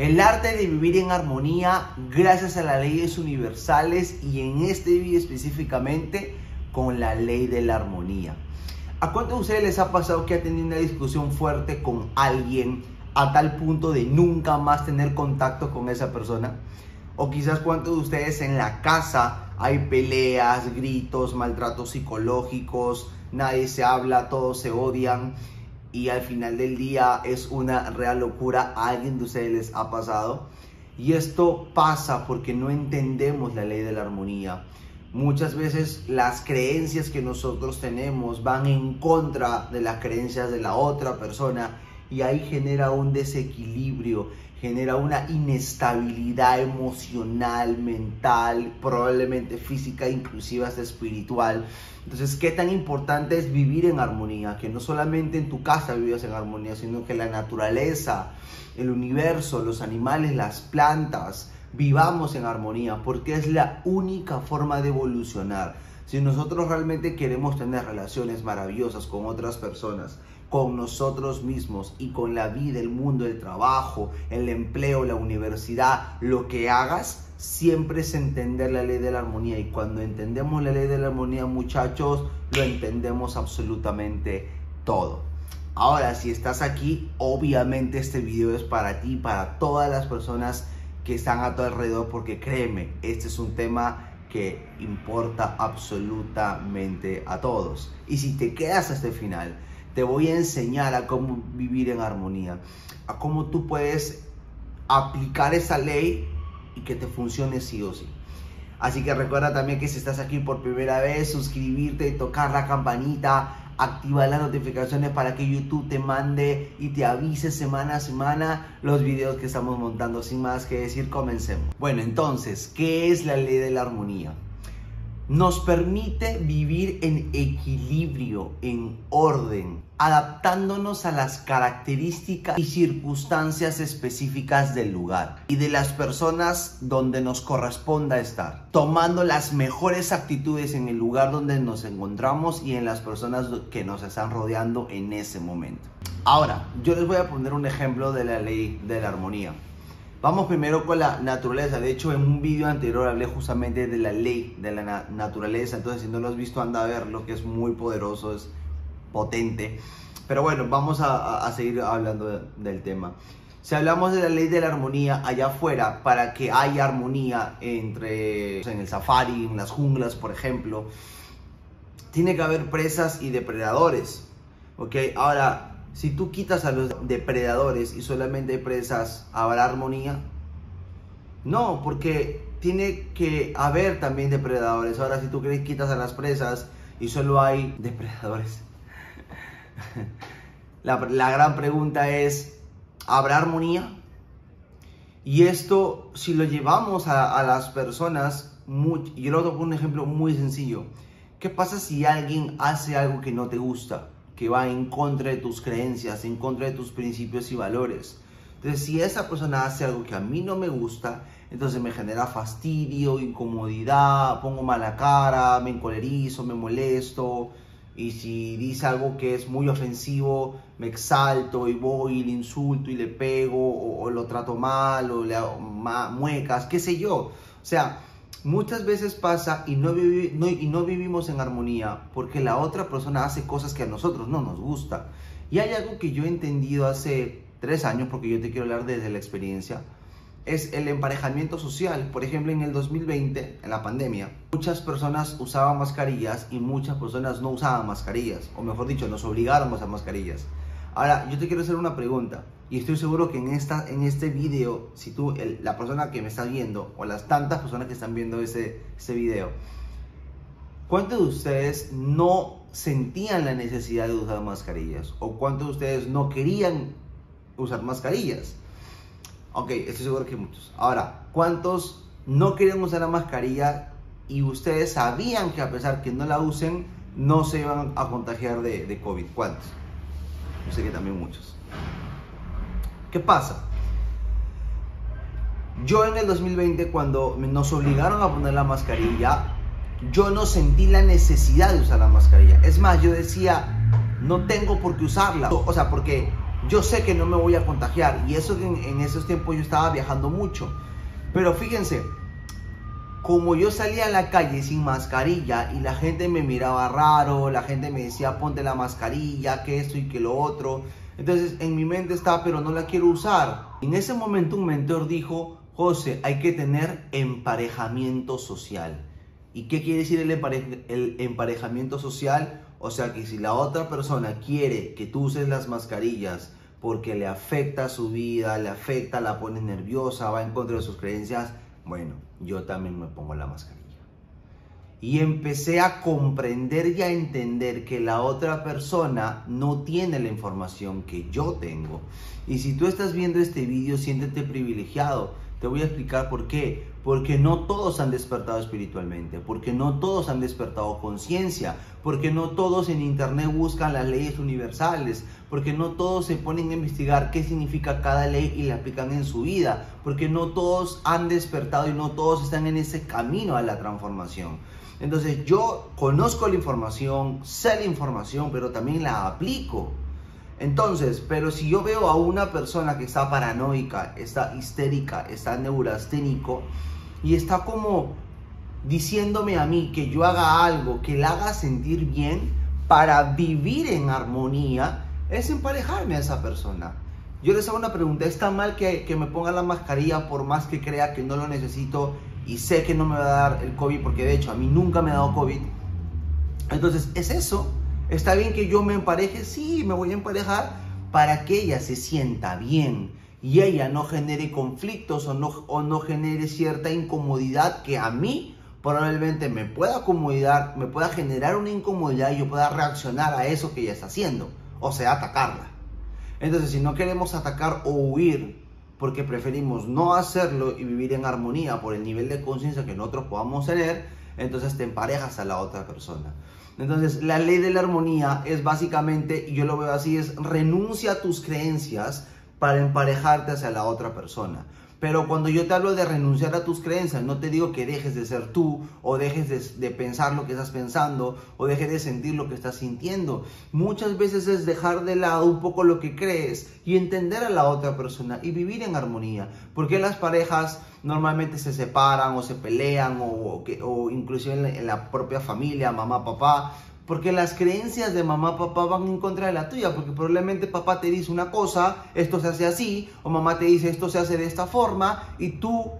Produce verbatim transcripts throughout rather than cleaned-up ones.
El arte de vivir en armonía gracias a las leyes universales y en este video específicamente con la ley de la armonía. ¿A cuántos de ustedes les ha pasado que ha tenido una discusión fuerte con alguien a tal punto de nunca más tener contacto con esa persona? O quizás cuántos de ustedes en la casa hay peleas, gritos, maltratos psicológicos, nadie se habla, todos se odian y al final del día es una real locura. ¿A alguien de ustedes les ha pasado? Y esto pasa porque no entendemos la ley de la armonía. Muchas veces las creencias que nosotros tenemos van en contra de las creencias de la otra persona y ahí genera un desequilibrio, genera una inestabilidad emocional, mental, probablemente física, inclusive hasta espiritual. Entonces, ¿qué tan importante es vivir en armonía? Que no solamente en tu casa vivas en armonía, sino que la naturaleza, el universo, los animales, las plantas, vivamos en armonía, porque es la única forma de evolucionar. Si nosotros realmente queremos tener relaciones maravillosas con otras personas, con nosotros mismos y con la vida, el mundo, el trabajo, el empleo, la universidad, lo que hagas, siempre es entender la ley de la armonía. Y cuando entendemos la ley de la armonía, muchachos, lo entendemos absolutamente todo. Ahora, si estás aquí, obviamente este video es para ti, para todas las personas que están a tu alrededor, porque créeme, este es un tema que importa absolutamente a todos. Y si te quedas hasta el final, te voy a enseñar a cómo vivir en armonía, a cómo tú puedes aplicar esa ley y que te funcione sí o sí. Así que recuerda también que si estás aquí por primera vez, suscribirte y tocar la campanita, activa las notificaciones para que YouTube te mande y te avise semana a semana los videos que estamos montando. Sin más que decir, comencemos. Bueno, entonces, ¿qué es la ley de la armonía? Nos permite vivir en equilibrio, en orden, adaptándonos a las características y circunstancias específicas del lugar y de las personas donde nos corresponda estar, tomando las mejores actitudes en el lugar donde nos encontramos y en las personas que nos están rodeando en ese momento. Ahora, yo les voy a poner un ejemplo de la ley de la armonía. Vamos primero con la naturaleza. De hecho, en un video anterior hablé justamente de la ley de la na naturaleza. Entonces, si no lo has visto, anda a verlo, que es muy poderoso, es potente. Pero bueno, vamos a, a seguir hablando de, del tema. Si hablamos de la ley de la armonía allá afuera, para que haya armonía entre, en el safari, en las junglas, por ejemplo, tiene que haber presas y depredadores, ¿ok? Ahora, si tú quitas a los depredadores y solamente hay presas, ¿habrá armonía? No, porque tiene que haber también depredadores. Ahora, si tú crees, quitas a las presas y solo hay depredadores. La, la gran pregunta es, ¿habrá armonía? Y esto, si lo llevamos a, a las personas, muy, yo lo pongo un ejemplo muy sencillo. ¿Qué pasa si alguien hace algo que no te gusta? Que va en contra de tus creencias, en contra de tus principios y valores. Entonces, si esa persona hace algo que a mí no me gusta, entonces me genera fastidio, incomodidad, pongo mala cara, me encolerizo, me molesto. Y si dice algo que es muy ofensivo, me exalto y voy y le insulto y le pego, o, o lo trato mal, o le hago muecas, qué sé yo. O sea, muchas veces pasa y no, vivi no, y no vivimos en armonía porque la otra persona hace cosas que a nosotros no nos gusta. Y hay algo que yo he entendido hace tres años, porque yo te quiero hablar desde la experiencia, es el emparejamiento social. Por ejemplo, en el dos mil veinte, en la pandemia, muchas personas usaban mascarillas y muchas personas no usaban mascarillas, o mejor dicho, nos obligaron a usar mascarillas. Ahora, yo te quiero hacer una pregunta, y estoy seguro que en, esta, en este video, si tú, el, la persona que me está viendo, o las tantas personas que están viendo ese, ese video, ¿cuántos de ustedes no sentían la necesidad de usar mascarillas? ¿O cuántos de ustedes no querían usar mascarillas? Ok, estoy seguro que muchos. Ahora, ¿cuántos no querían usar la mascarilla y ustedes sabían que a pesar que no la usen, no se iban a contagiar de, de COVID? ¿Cuántos? Yo sé que también muchos. ¿Qué pasa? Yo en el dos mil veinte, cuando nos obligaron a poner la mascarilla, yo no sentí la necesidad de usar la mascarilla. Es más, yo decía, no tengo por qué usarla. O sea, porque yo sé que no me voy a contagiar. Y eso en, en esos tiempos yo estaba viajando mucho. Pero fíjense, como yo salía a la calle sin mascarilla y la gente me miraba raro, la gente me decía ponte la mascarilla, que esto y que lo otro. Entonces en mi mente está, pero no la quiero usar. En ese momento un mentor dijo, José, hay que tener emparejamiento social. ¿Y qué quiere decir el, emparej el emparejamiento social? O sea que si la otra persona quiere que tú uses las mascarillas porque le afecta su vida, le afecta, la pone nerviosa, va en contra de sus creencias, bueno, yo también me pongo la mascarilla. Y empecé a comprender y a entender que la otra persona no tiene la información que yo tengo. Y si tú estás viendo este video, siéntete privilegiado. Te voy a explicar por qué. Porque no todos han despertado espiritualmente, porque no todos han despertado conciencia, porque no todos en internet buscan las leyes universales, porque no todos se ponen a investigar qué significa cada ley y la aplican en su vida, porque no todos han despertado y no todos están en ese camino a la transformación. Entonces yo conozco la información, sé la información, pero también la aplico. Entonces, pero si yo veo a una persona que está paranoica, está histérica, está neurasténico y está como diciéndome a mí que yo haga algo que la haga sentir bien para vivir en armonía, es emparejarme a esa persona. Yo les hago una pregunta, ¿está mal que, que me ponga la mascarilla por más que crea que no lo necesito y sé que no me va a dar el COVID? Porque de hecho a mí nunca me ha dado COVID. Entonces, ¿es eso? ¿Está bien que yo me empareje? Sí, me voy a emparejar para que ella se sienta bien y ella no genere conflictos o no, o no genere cierta incomodidad que a mí probablemente me pueda acomodar, me pueda generar una incomodidad y yo pueda reaccionar a eso que ella está haciendo, o sea, atacarla. Entonces, si no queremos atacar o huir porque preferimos no hacerlo y vivir en armonía por el nivel de conciencia que nosotros podamos tener, entonces te emparejas a la otra persona. Entonces la ley de la armonía es básicamente, y yo lo veo así, es renuncia a tus creencias para emparejarte hacia la otra persona. Pero cuando yo te hablo de renunciar a tus creencias, no te digo que dejes de ser tú, o dejes de, de pensar lo que estás pensando, o dejes de sentir lo que estás sintiendo. Muchas veces es dejar de lado un poco lo que crees y entender a la otra persona y vivir en armonía. Porque las parejas normalmente se separan o se pelean, o, o, que, o inclusive en la, en la propia familia, mamá, papá. Porque las creencias de mamá, papá van en contra de la tuya. Porque probablemente papá te dice una cosa, esto se hace así. O mamá te dice, esto se hace de esta forma. Y tú,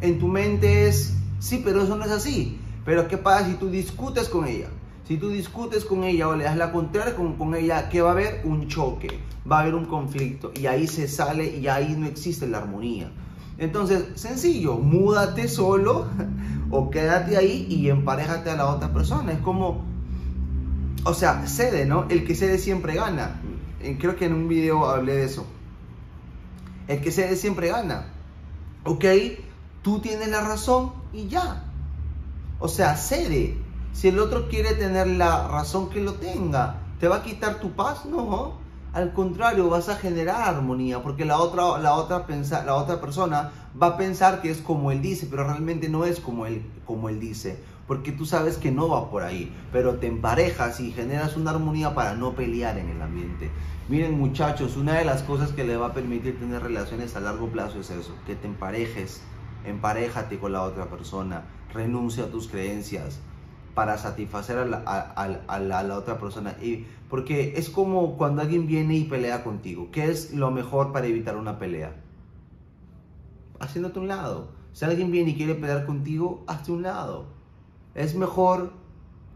en tu mente es, sí, pero eso no es así. Pero ¿qué pasa si tú discutes con ella? Si tú discutes con ella o le das la contraria con, con ella, ¿qué va a haber? Un choque. Va a haber un conflicto. Y ahí se sale y ahí no existe la armonía. Entonces, sencillo, múdate solo o quédate ahí y emparéjate a la otra persona. Es como... O sea, cede, ¿no? El que cede siempre gana. Creo que en un video hablé de eso. El que cede siempre gana. ¿Ok? Tú tienes la razón y ya. O sea, cede. Si el otro quiere tener la razón, que lo tenga. ¿Te va a quitar tu paz? No. Al contrario, vas a generar armonía. Porque la otra, la otra, pensa, la otra persona va a pensar que es como él dice. Pero realmente no es como él, como él dice. Porque tú sabes que no va por ahí, pero te emparejas y generas una armonía para no pelear en el ambiente. Miren muchachos, una de las cosas que le va a permitir tener relaciones a largo plazo es eso, que te emparejes, emparéjate con la otra persona, renuncia a tus creencias para satisfacer a la, a, a, a la, a la otra persona. Y porque es como cuando alguien viene y pelea contigo, ¿qué es lo mejor para evitar una pelea? Haciéndote un lado. Si alguien viene y quiere pelear contigo, hazte un lado. Es mejor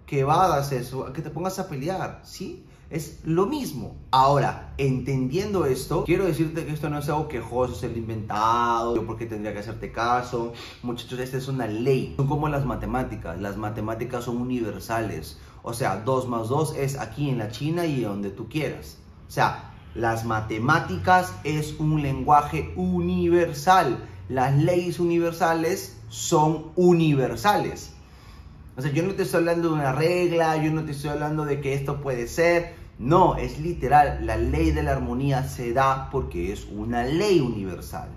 que evades eso, que te pongas a pelear, ¿sí? Es lo mismo. Ahora, entendiendo esto, quiero decirte que esto no es algo quejoso, es el inventado, yo porque tendría que hacerte caso. Muchachos, esta es una ley. Son como las matemáticas, las matemáticas son universales. O sea, dos más dos es aquí en la China y donde tú quieras. O sea, las matemáticas es un lenguaje universal. Las leyes universales son universales. O sea, yo no te estoy hablando de una regla, yo no te estoy hablando de que esto puede ser. No, es literal. La ley de la armonía se da porque es una ley universal.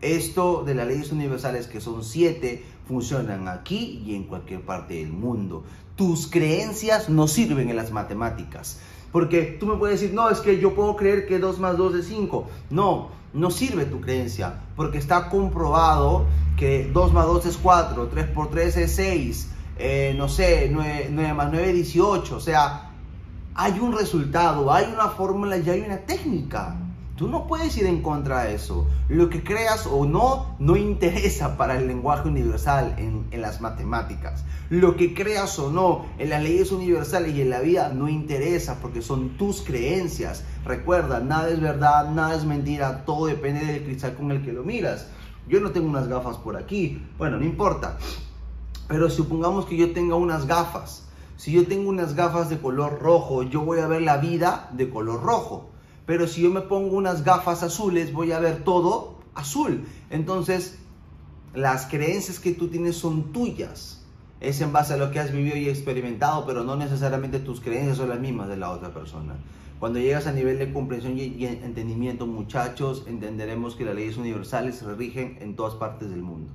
Esto de las leyes universales, que son siete, funcionan aquí y en cualquier parte del mundo. Tus creencias no sirven en las matemáticas. Porque tú me puedes decir, no, es que yo puedo creer que dos más dos es cinco. No, no sirve tu creencia, porque está comprobado que dos más dos es cuatro, tres por tres es seis, eh, no sé, nueve, nueve más nueve es dieciocho. O sea, hay un resultado, hay una fórmula y hay una técnica. Tú no puedes ir en contra de eso. Lo que creas o no, no interesa para el lenguaje universal en, en las matemáticas. Lo que creas o no en las leyes universales y en la vida no interesa, porque son tus creencias. Recuerda, nada es verdad, nada es mentira, todo depende del cristal con el que lo miras. Yo no tengo unas gafas por aquí, bueno, no importa. Pero supongamos que yo tenga unas gafas. Si yo tengo unas gafas de color rojo, yo voy a ver la vida de color rojo. Pero si yo me pongo unas gafas azules, voy a ver todo azul. Entonces, las creencias que tú tienes son tuyas. Es en base a lo que has vivido y experimentado, pero no necesariamente tus creencias son las mismas de la otra persona. Cuando llegas a nivel de comprensión y entendimiento, muchachos, entenderemos que las leyes universales se rigen en todas partes del mundo.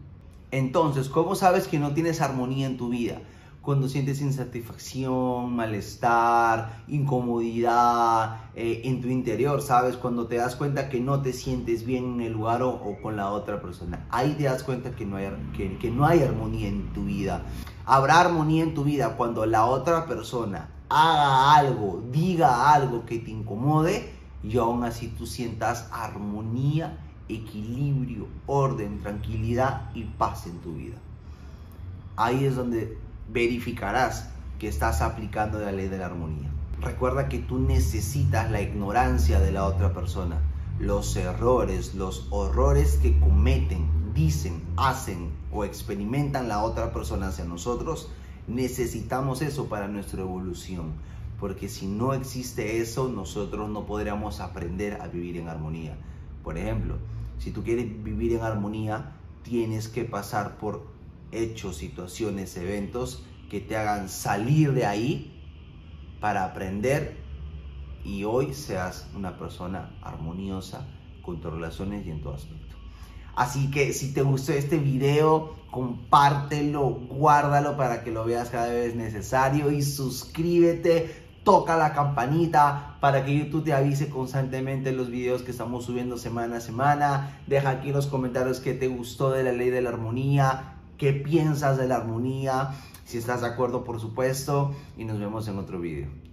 Entonces, ¿cómo sabes que no tienes armonía en tu vida? Cuando sientes insatisfacción, malestar, incomodidad eh, en tu interior, ¿sabes? Cuando te das cuenta que no te sientes bien en el lugar o, o con la otra persona. Ahí te das cuenta que no, hay, que, que no hay armonía en tu vida. Habrá armonía en tu vida cuando la otra persona haga algo, diga algo que te incomode y aún así tú sientas armonía, equilibrio, orden, tranquilidad y paz en tu vida. Ahí es donde verificarás que estás aplicando la ley de la armonía. Recuerda que tú necesitas la ignorancia de la otra persona, los errores, los horrores que cometen, dicen, hacen o experimentan la otra persona hacia nosotros. Necesitamos eso para nuestra evolución, porque si no existe eso, nosotros no podríamos aprender a vivir en armonía. Por ejemplo, si tú quieres vivir en armonía, tienes que pasar por hechos, situaciones, eventos que te hagan salir de ahí para aprender y hoy seas una persona armoniosa con tus relaciones y en todo aspecto. Así que si te gustó este video, compártelo, guárdalo para que lo veas cada vez necesario y suscríbete, toca la campanita para que YouTube te avise constantemente los videos que estamos subiendo semana a semana. Deja aquí en los comentarios qué te gustó de la ley de la armonía, qué piensas de la armonía, si estás de acuerdo, por supuesto, y nos vemos en otro video.